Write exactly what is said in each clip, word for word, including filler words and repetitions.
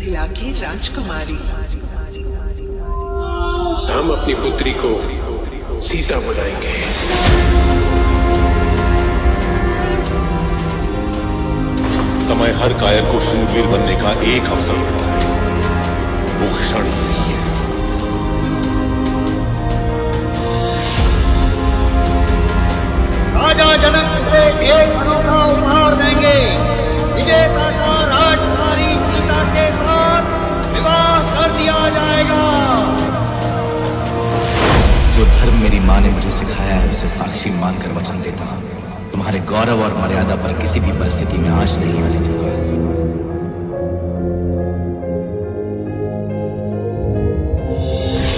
मिथिला की राजकुमारी। हम अपनी पुत्री को सीता बनाएंगे। समय हर कायर को शूरवीर बनने का एक अवसर देता है, वो क्षण ही नहीं है। राजा जनक तुझे एक अनोखा उपहार देंगे। विजय का राजकुमारी सीता के साथ विवाह कर दिया जाएगा। जो धर्म मेरी माँ ने मुझे सिखाया है उसे साक्षी मानकर वचन देता हूँ, तुम्हारे गौरव और मर्यादा पर किसी भी परिस्थिति में आंच नहीं आने दूंगा।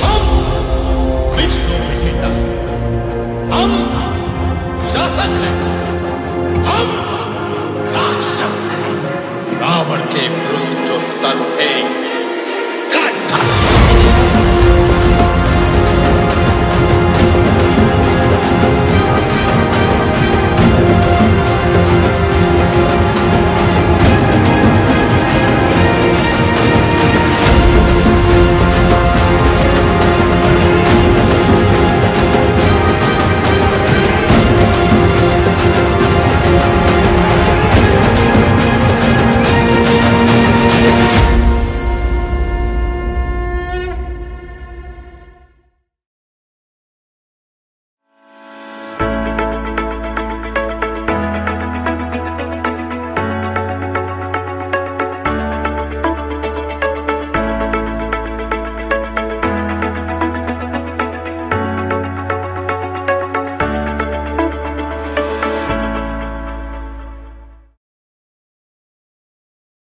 हम विष्णु विजेता, हम शासक हैं, हम राक्षस हैं। रावण के विरुद्ध जो सर्व है